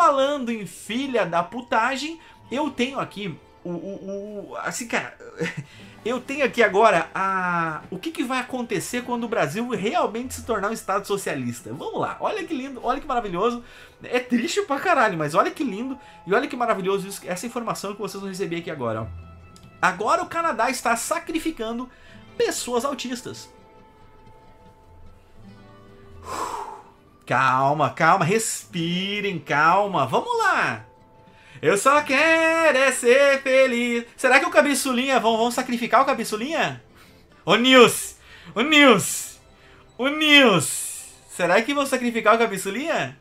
falando em filha da putagem, eu tenho aqui assim, cara, eu tenho aqui agora o que, que vai acontecer quando o Brasil realmente se tornar um estado socialista. Vamos lá, olha que lindo, olha que maravilhoso. É triste pra caralho, mas olha que lindo e olha que maravilhoso isso, essa informação que vocês vão receber aqui agora, ó. Agora o Canadá está sacrificando pessoas autistas. Calma, calma, respirem, calma, vamos lá. Eu só quero é ser feliz. Será que o Cabeçulinha, vão sacrificar o Cabeçulinha? Ô Nils, ô Nils, ô Nils, será que vão sacrificar o Cabeçulinha?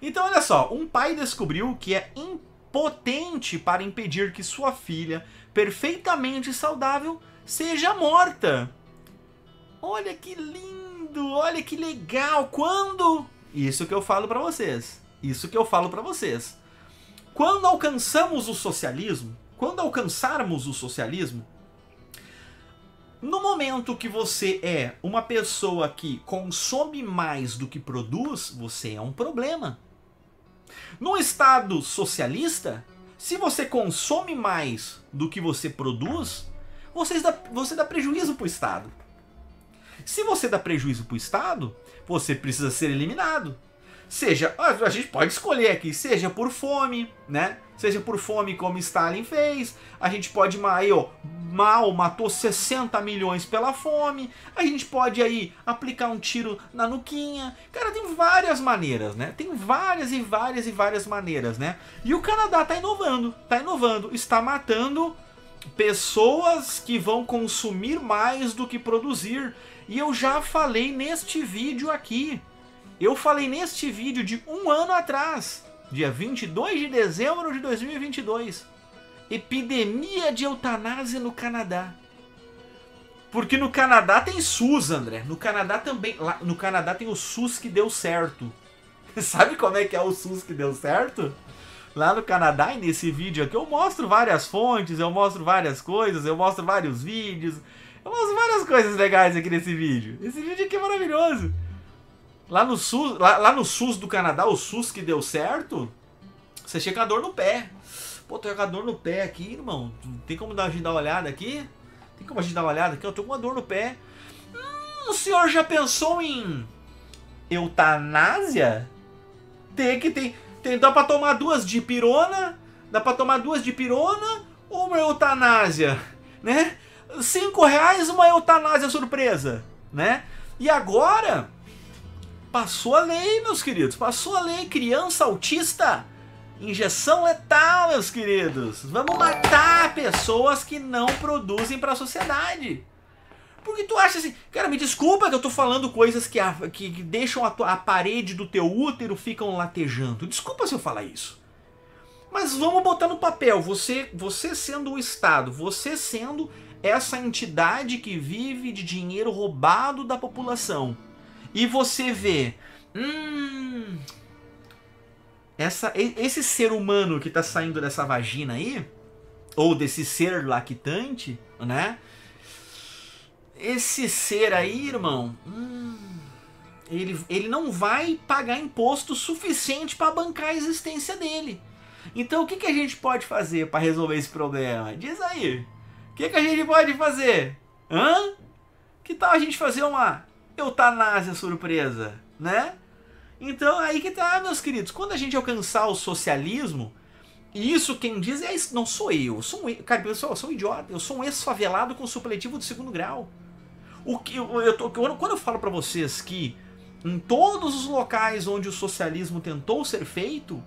Então olha só, um pai descobriu que é impotente para impedir que sua filha, perfeitamente saudável, seja morta. Olha que lindo, olha que legal. Quando? Isso que eu falo pra vocês. Isso que eu falo pra vocês. Quando alcançamos o socialismo, quando alcançarmos o socialismo, no momento que você é uma pessoa que consome mais do que produz, você é um problema. No estado socialista, se você consome mais do que você produz, você dá prejuízo para o Estado. Se você dá prejuízo para o Estado, você precisa ser eliminado. Seja, a gente pode escolher aqui, seja por fome, né? Seja por fome, como Stalin fez. A gente pode, aí, ó, Mao matou 60 milhões pela fome. A gente pode aí aplicar um tiro na nuquinha. Cara, tem várias maneiras, né? Tem várias e várias e várias maneiras, né? E o Canadá tá inovando, tá inovando. Está matando pessoas que vão consumir mais do que produzir. E eu já falei neste vídeo aqui. Eu falei neste vídeo de um ano atrás, dia 22 de dezembro de 2022. Epidemia de eutanásia no Canadá. Porque no Canadá tem SUS, André. No Canadá também. Lá, no Canadá tem o SUS que deu certo. Sabe como é que é o SUS que deu certo? Lá no Canadá, e nesse vídeo aqui, eu mostro várias fontes, eu mostro várias coisas, eu mostro vários vídeos. Eu mostro várias coisas legais aqui nesse vídeo. Esse vídeo aqui é maravilhoso. Lá no SUS do Canadá, o SUS que deu certo, você chega com a dor no pé. Pô, tô com a dor no pé aqui, irmão. Tem como a gente dar uma olhada aqui? Tem como a gente dar uma olhada aqui? Eu tô com uma dor no pé. O senhor já pensou em eutanásia? Dá pra tomar 2 de pirona? Dá pra tomar 2 de pirona ou uma eutanásia? Né? R$5 uma eutanásia surpresa, né? E agora... passou a lei, meus queridos, passou a lei, criança autista, injeção letal, meus queridos. Vamos matar pessoas que não produzem para a sociedade. Porque tu acha assim, cara, me desculpa que eu tô falando coisas que deixam a parede do teu útero ficam latejando. Desculpa se eu falar isso. Mas vamos botar no papel, você sendo o Estado, você sendo essa entidade que vive de dinheiro roubado da população. E você vê, esse ser humano que tá saindo dessa vagina aí, ou desse ser lactante, né? Esse ser aí, irmão, ele não vai pagar imposto suficiente para bancar a existência dele. Então o que, que a gente pode fazer para resolver esse problema? Diz aí, o que, que a gente pode fazer? Hã? Que tal a gente fazer uma... eutanásia surpresa, né? Então aí que tá, meus queridos, quando a gente alcançar o socialismo, e isso quem diz é isso, não sou eu, cara, pessoal, eu sou um idiota, eu sou um ex-favelado com supletivo de 2º grau. O que quando eu falo para vocês que em todos os locais onde o socialismo tentou ser feito,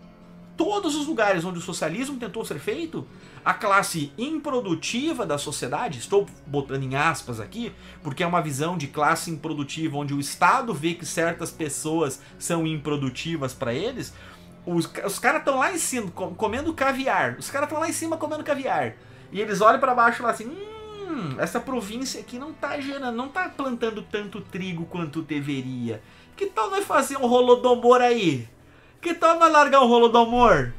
todos os lugares onde o socialismo tentou ser feito, a classe improdutiva da sociedade, estou botando em aspas aqui, porque é uma visão de classe improdutiva onde o Estado vê que certas pessoas são improdutivas para eles, os caras estão lá em cima comendo caviar, os caras estão lá em cima comendo caviar, e eles olham para baixo e falam assim, essa província aqui não tá gerando, não tá plantando tanto trigo quanto deveria, que tal nós fazer um holodomor aí? Que tal nós largar o rolo do amor?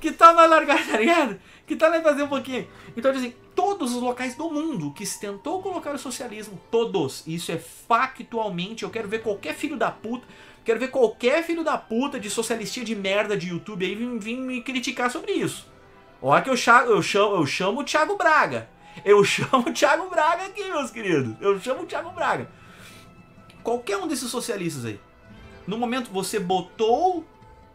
Que tal nós largar, tá ligado? Que tal nós fazer um pouquinho? Então, assim, todos os locais do mundo que se tentou colocar o socialismo, todos, isso é factualmente, eu quero ver qualquer filho da puta. Quero ver qualquer filho da puta de socialistinha de merda de YouTube aí vir me criticar sobre isso. Olha que eu chamo o Thiago Braga. Eu chamo o Thiago Braga aqui, meus queridos. Eu chamo o Thiago Braga. Qualquer um desses socialistas aí. No momento que você botou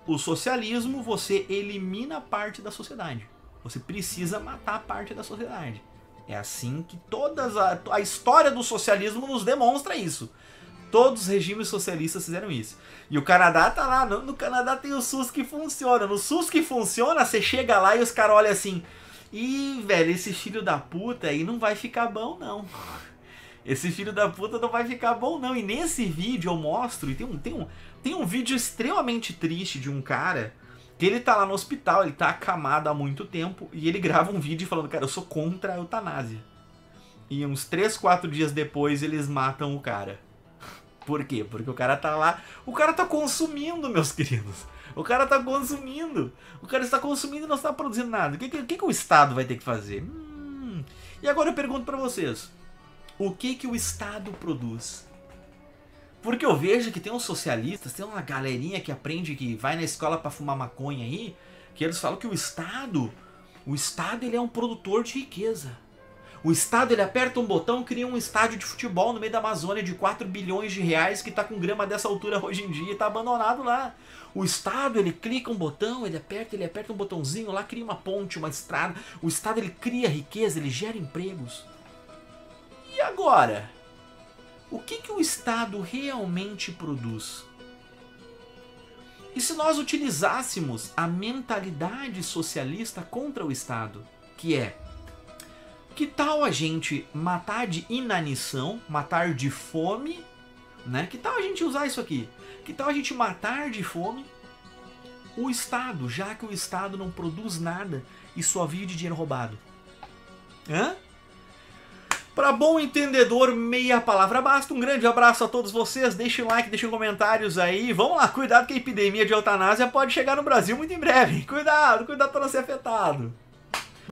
o socialismo, você elimina parte da sociedade. Você precisa matar parte da sociedade. É assim que a história do socialismo nos demonstra isso. Todos os regimes socialistas fizeram isso. E o Canadá tá lá. No Canadá tem o SUS que funciona. No SUS que funciona, você chega lá e os caras olham assim... Ih, velho, esse filho da puta aí não vai ficar bom, não. Esse filho da puta não vai ficar bom, não. E nesse vídeo eu mostro... E tem um vídeo extremamente triste de um cara... Que ele tá lá no hospital, ele tá acamado há muito tempo, e ele grava um vídeo falando, cara, eu sou contra a eutanásia. E uns 3, 4 dias depois eles matam o cara. Por quê? Porque o cara tá lá, o cara tá consumindo, meus queridos. O cara tá consumindo. O cara está consumindo e não está produzindo nada. O que o Estado vai ter que fazer? E agora eu pergunto pra vocês, o que o Estado produz? Porque eu vejo que tem uns socialistas, tem uma galerinha que aprende, que vai na escola pra fumar maconha aí, que eles falam que o Estado ele é um produtor de riqueza. O Estado, ele aperta um botão, cria um estádio de futebol no meio da Amazônia de 4 bilhões de reais, que tá com grama dessa altura hoje em dia e tá abandonado lá. O Estado, ele clica um botão, ele aperta um botãozinho lá, cria uma ponte, uma estrada. O Estado, ele cria riqueza, ele gera empregos. E agora? O que o Estado realmente produz? E se nós utilizássemos a mentalidade socialista contra o Estado, que é, que tal a gente matar de inanição, matar de fome, né? Que tal a gente usar isso aqui? Que tal a gente matar de fome o Estado, já que o Estado não produz nada e só vive de dinheiro roubado? Hã? Para bom entendedor, meia palavra basta. Um grande abraço a todos vocês. Deixem um like, deixem comentários aí. Vamos lá, cuidado que a epidemia de eutanásia pode chegar no Brasil muito em breve. Cuidado para não ser afetado.